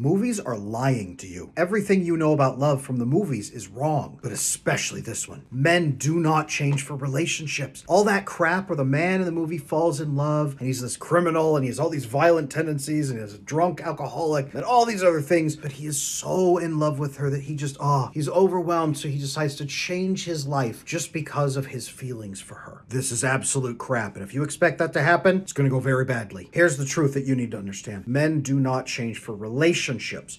Movies are lying to you. Everything you know about love from the movies is wrong, but especially this one. Men do not change for relationships. All that crap where the man in the movie falls in love and he's this criminal and he has all these violent tendencies and he's a drunk alcoholic and all these other things, but he is so in love with her that he just, he's overwhelmed, so he decides to change his life just because of his feelings for her. This is absolute crap, and if you expect that to happen, it's gonna go very badly. Here's the truth that you need to understand. Men do not change for relationships.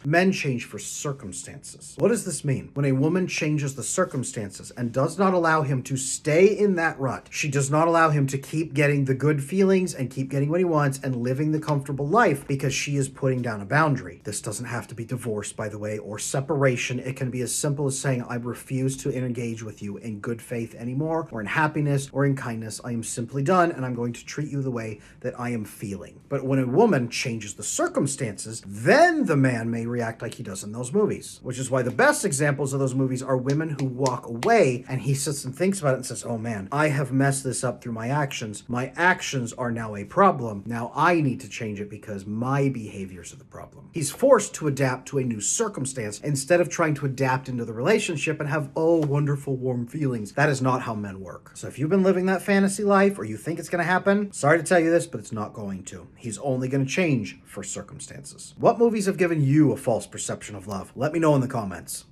Men change for circumstances. What does this mean? When a woman changes the circumstances and does not allow him to stay in that rut, she does not allow him to keep getting the good feelings and keep getting what he wants and living the comfortable life because she is putting down a boundary. This doesn't have to be divorce, by the way, or separation. It can be as simple as saying, I refuse to engage with you in good faith anymore, or in happiness, or in kindness. I am simply done, and I'm going to treat you the way that I am feeling. But when a woman changes the circumstances, then the man may react like he does in those movies, which is why the best examples of those movies are women who walk away and he sits and thinks about it and says, oh man, I have messed this up through my actions. My actions are now a problem. Now I need to change it because my behaviors are the problem. He's forced to adapt to a new circumstance instead of trying to adapt into the relationship and have, oh, wonderful warm feelings. That is not how men work. So if you've been living that fantasy life or you think it's going to happen, sorry to tell you this, but it's not going to. He's only going to change for circumstances. What movies have given you a false perception of love? Let me know in the comments.